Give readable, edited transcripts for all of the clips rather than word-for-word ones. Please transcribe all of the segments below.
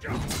First blood.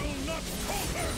will not conquer!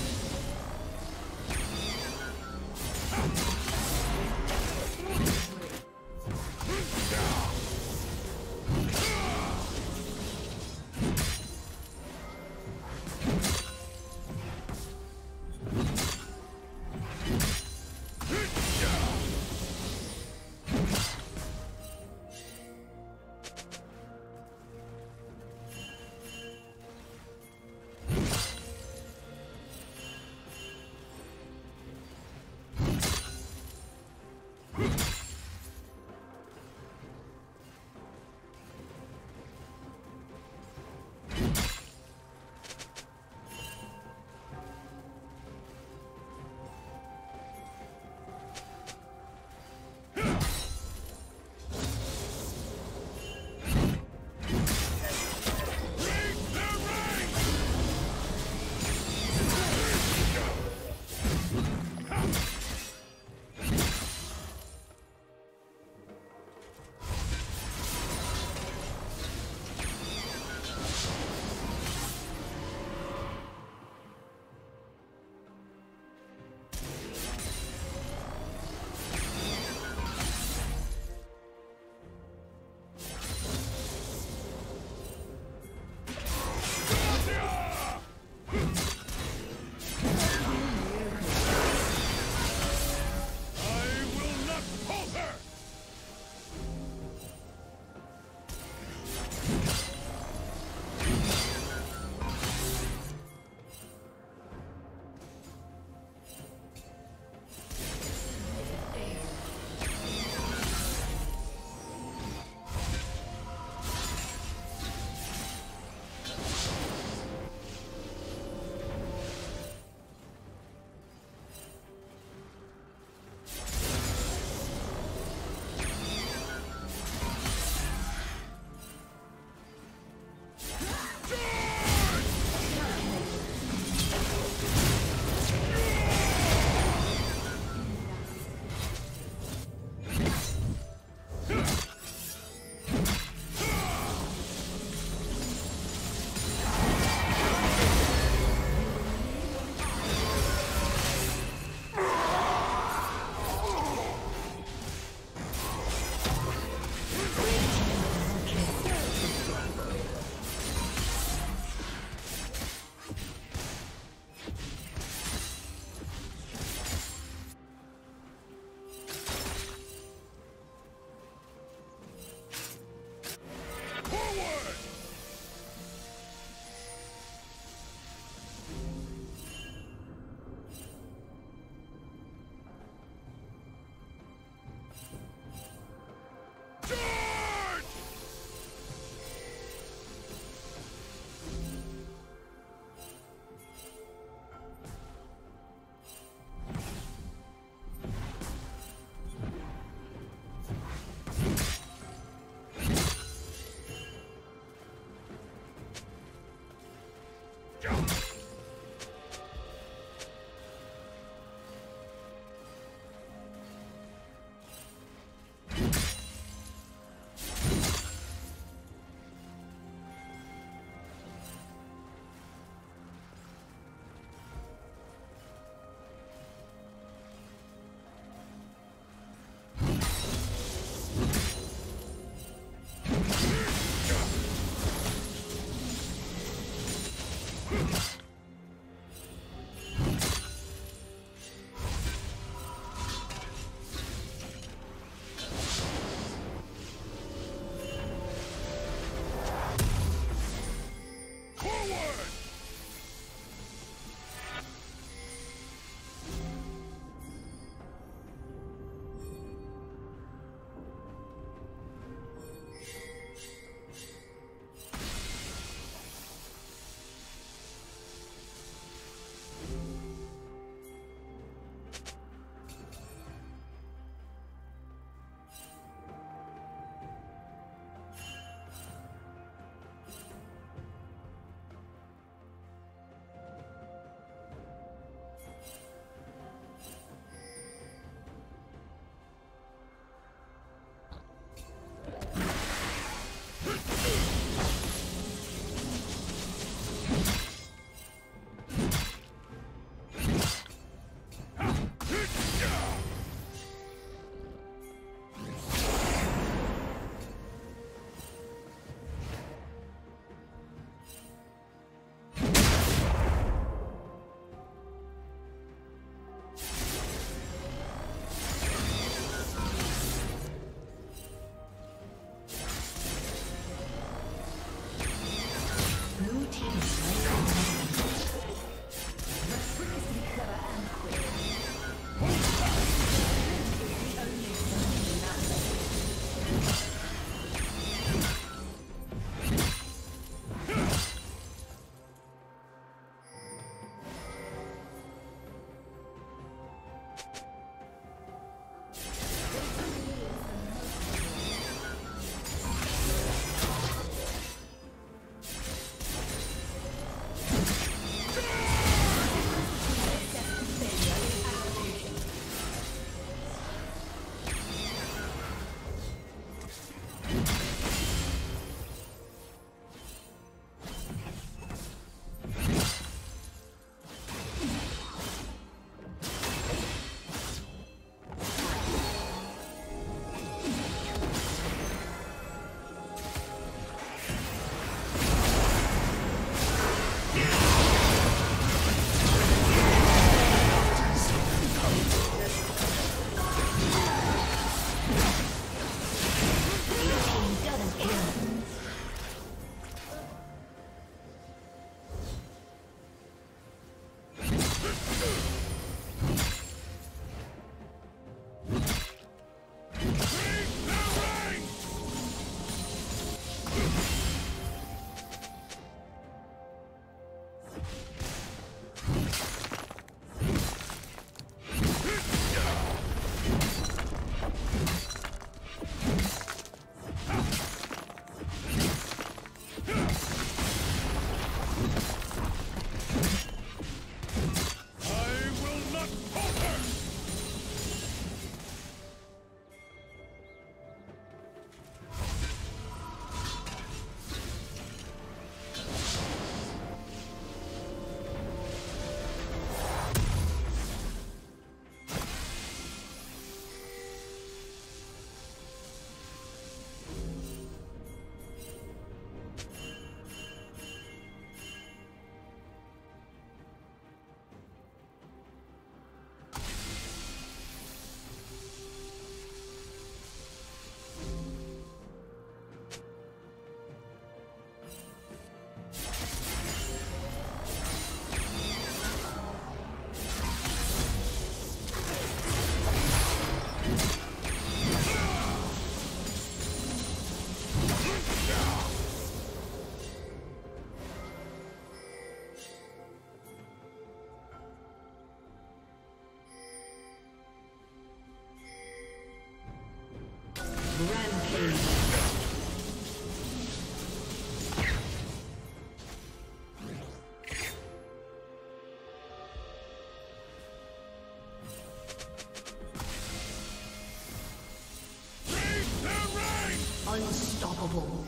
Unstoppable.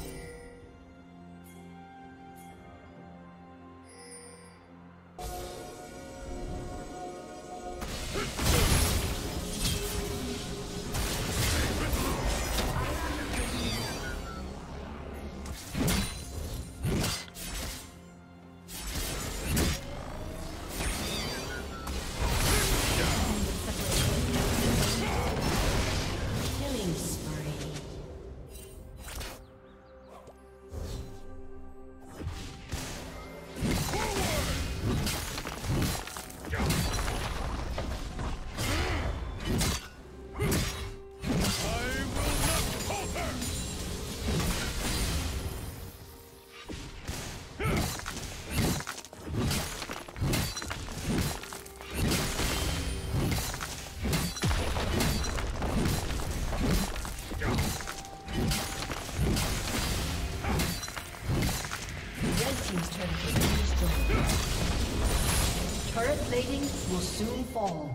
Turret plating will soon fall.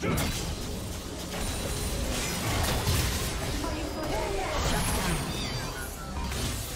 Shut down.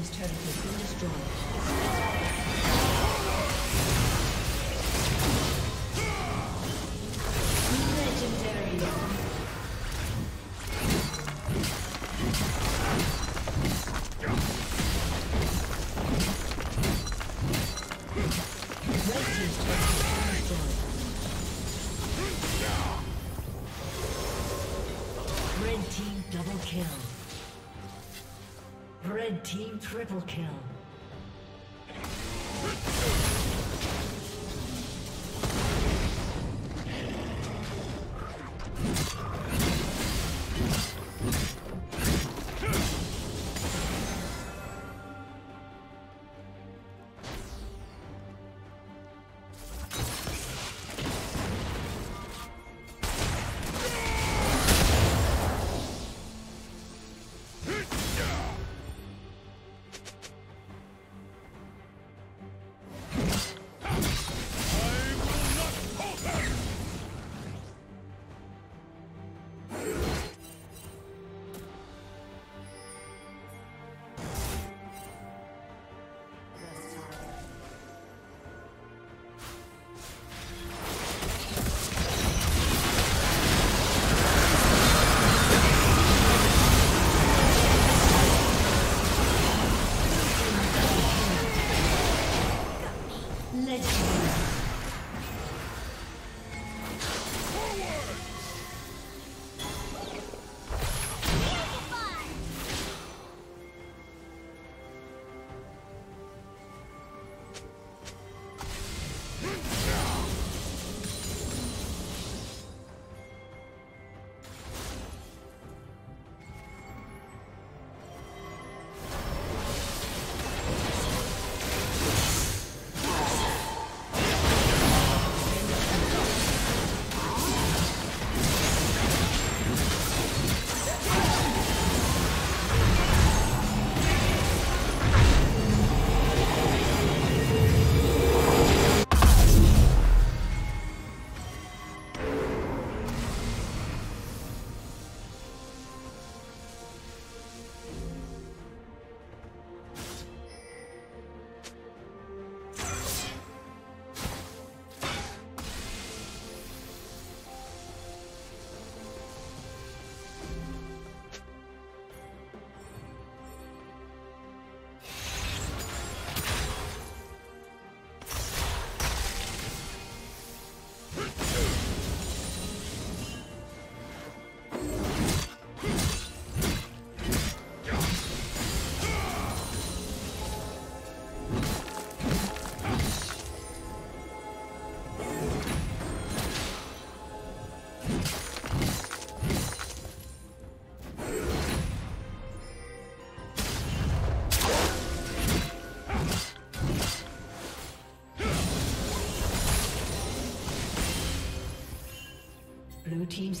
team's turret has been destroyed. Legendary. Red team triple kill. Blue team's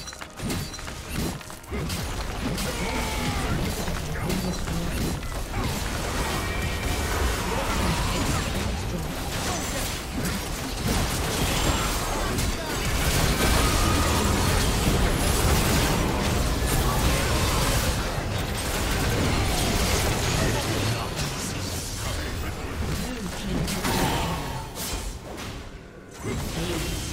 Blue team's turret has been destroyed.